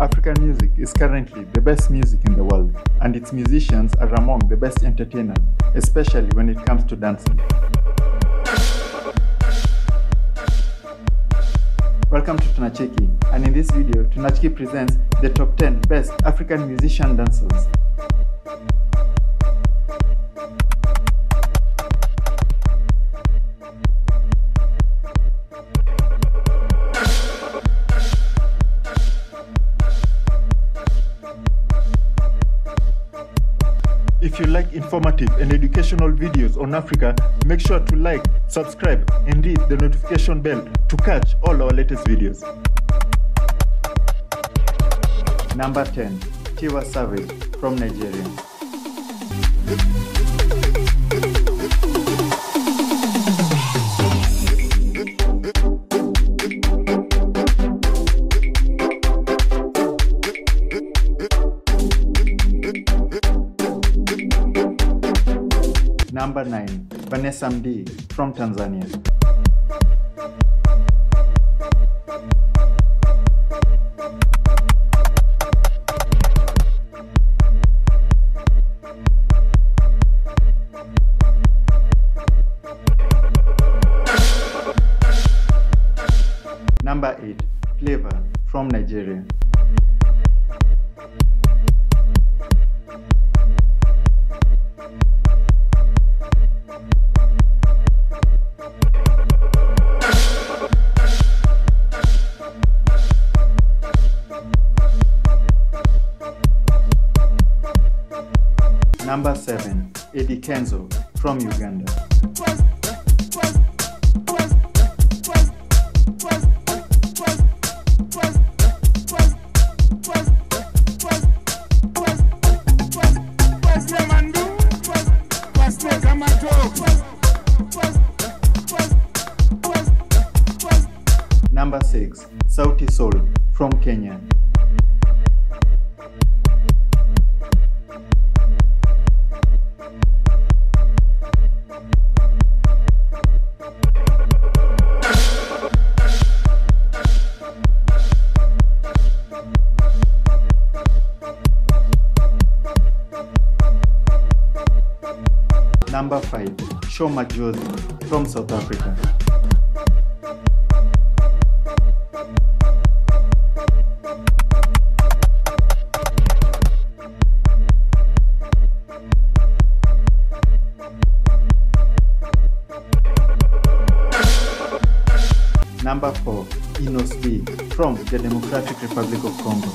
African music is currently the best music in the world, and its musicians are among the best entertainers, especially when it comes to dancing. Welcome to Tunacheki, and in this video, Tunacheki presents the top 10 best African musician dancers. If you like informative and educational videos on Africa, make sure to like, subscribe, and hit the notification bell to catch all our latest videos. Number 10, Tiwa Savage from Nigeria. Number 9, Vanessa MD from Tanzania. Number 8, Flavor from Nigeria. Number 7, Eddie Kenzo from Uganda. Number 6, Sauti Sol from Kenya. Number 5, Shoma Jose from South Africa. Number 4, Inos B from the Democratic Republic of Congo.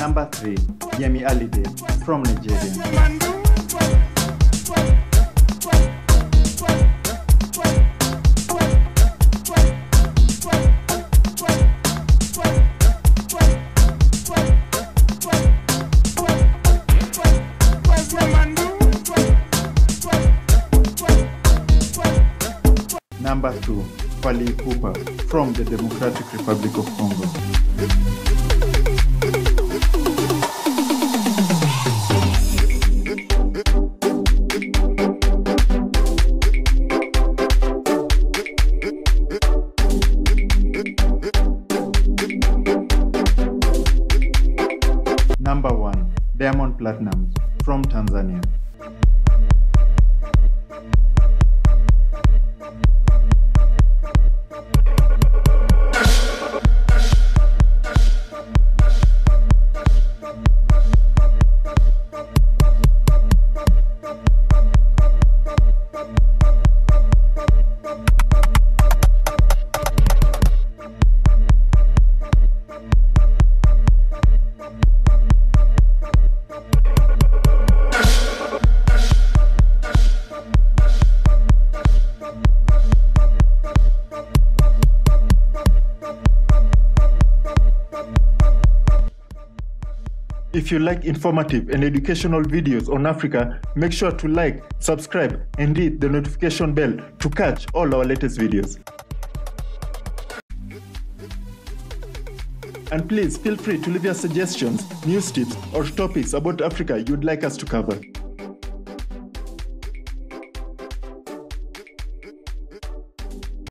Number 3, Yemi Alide from Nigeria. Number 2, Fali Kuba from the Democratic Republic of Congo. Number 1, Diamond Platnumz from Tanzania. If you like informative and educational videos on Africa, make sure to like, subscribe, and hit the notification bell to catch all our latest videos. And please feel free to leave your suggestions, news tips, or topics about Africa you'd like us to cover.